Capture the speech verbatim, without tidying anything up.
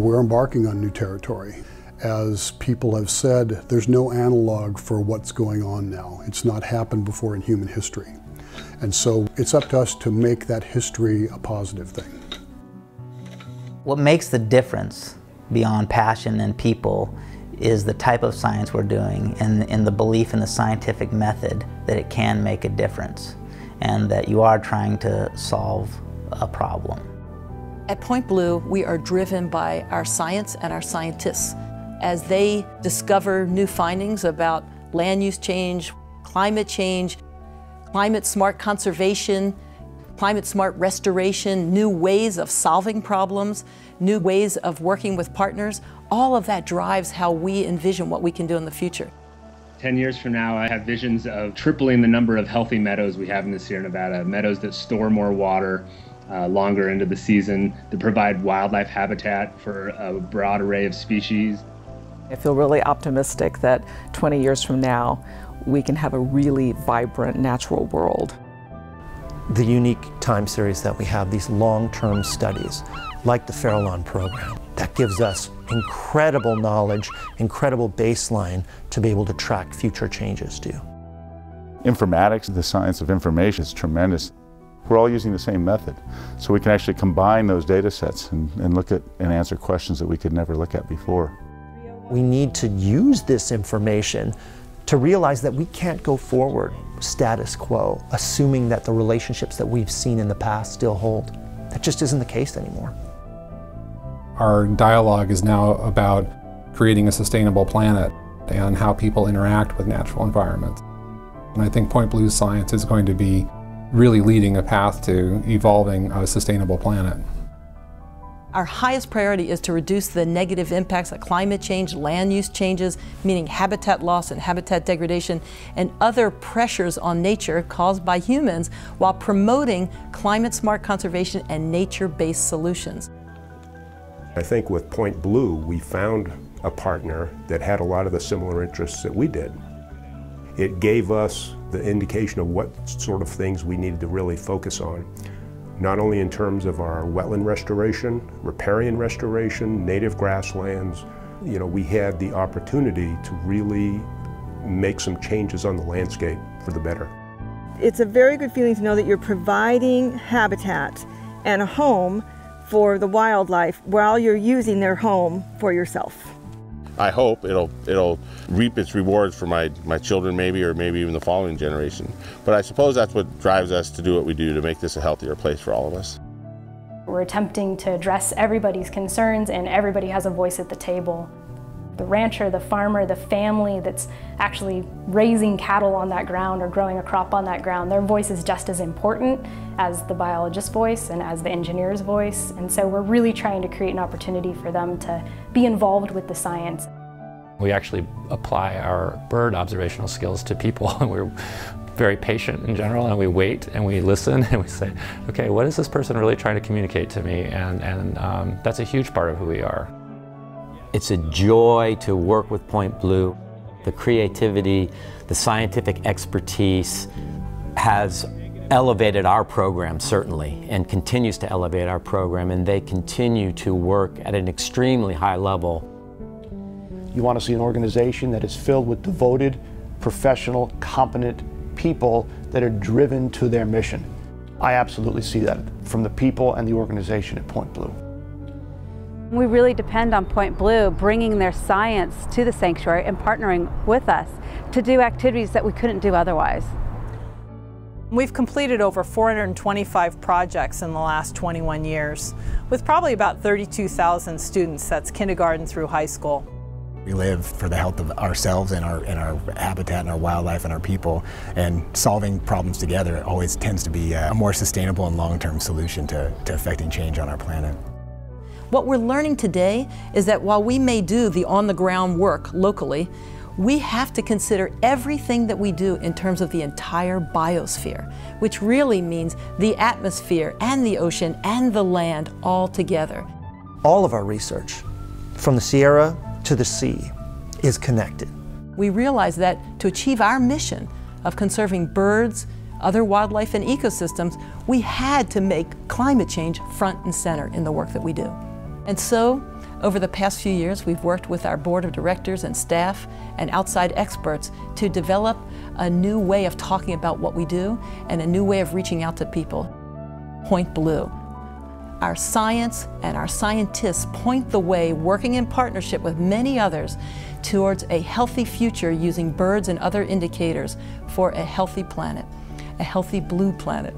We're embarking on new territory. As people have said, there's no analog for what's going on now. It's not happened before in human history. And so it's up to us to make that history a positive thing. What makes the difference beyond passion and people is the type of science we're doing and, and the belief in the scientific method that it can make a difference and that you are trying to solve a problem. At Point Blue, we are driven by our science and our scientists. As they discover new findings about land use change, climate change, climate smart conservation, climate smart restoration, new ways of solving problems, new ways of working with partners, all of that drives how we envision what we can do in the future. Ten years from now, I have visions of tripling the number of healthy meadows we have in the Sierra Nevada, meadows that store more water uh, longer into the season, that provide wildlife habitat for a broad array of species. I feel really optimistic that twenty years from now, we can have a really vibrant natural world. The unique time series that we have, these long-term studies, like the Farallon program, that gives us incredible knowledge, incredible baseline to be able to track future changes too. Informatics, the science of information, is tremendous. We're all using the same method, so we can actually combine those data sets and, and look at and answer questions that we could never look at before. We need to use this information to realize that we can't go forward status quo, assuming that the relationships that we've seen in the past still hold. That just isn't the case anymore. Our dialogue is now about creating a sustainable planet and how people interact with natural environments. And I think Point Blue's science is going to be really leading a path to evolving a sustainable planet. Our highest priority is to reduce the negative impacts of climate change, land use changes, meaning habitat loss and habitat degradation, and other pressures on nature caused by humans, while promoting climate-smart conservation and nature-based solutions. I think with Point Blue, we found a partner that had a lot of the similar interests that we did. It gave us the indication of what sort of things we needed to really focus on. Not only in terms of our wetland restoration, riparian restoration, native grasslands, you know, we had the opportunity to really make some changes on the landscape for the better. It's a very good feeling to know that you're providing habitat and a home for the wildlife while you're using their home for yourself. I hope it'll it'll reap its rewards for my, my children maybe, or maybe even the following generation. But I suppose that's what drives us to do what we do, to make this a healthier place for all of us. We're attempting to address everybody's concerns, and everybody has a voice at the table. The rancher, the farmer, the family that's actually raising cattle on that ground or growing a crop on that ground, their voice is just as important as the biologist's voice and as the engineer's voice. And so we're really trying to create an opportunity for them to be involved with the science. We actually apply our bird observational skills to people. We're very patient in general, and we wait and we listen and we say, okay, what is this person really trying to communicate to me? And, and um, that's a huge part of who we are. It's a joy to work with Point Blue. The creativity, the scientific expertise has elevated our program, certainly, and continues to elevate our program, and they continue to work at an extremely high level. You want to see an organization that is filled with devoted, professional, competent people that are driven to their mission. I absolutely see that from the people and the organization at Point Blue. We really depend on Point Blue bringing their science to the sanctuary and partnering with us to do activities that we couldn't do otherwise. We've completed over four hundred twenty-five projects in the last twenty-one years with probably about thirty-two thousand students. That's kindergarten through high school. We live for the health of ourselves and our, and our habitat and our wildlife and our people, and solving problems together always tends to be a more sustainable and long-term solution to, to affecting change on our planet. What we're learning today is that while we may do the on-the-ground work locally, we have to consider everything that we do in terms of the entire biosphere, which really means the atmosphere and the ocean and the land all together. All of our research, from the Sierra to the sea, is connected. We realize that to achieve our mission of conserving birds, other wildlife and ecosystems, we had to make climate change front and center in the work that we do. And so Over the past few years, we've worked with our board of directors and staff and outside experts to develop a new way of talking about what we do and a new way of reaching out to people. Point Blue. Our science and our scientists point the way, working in partnership with many others, towards a healthy future using birds and other indicators for a healthy planet, a healthy blue planet.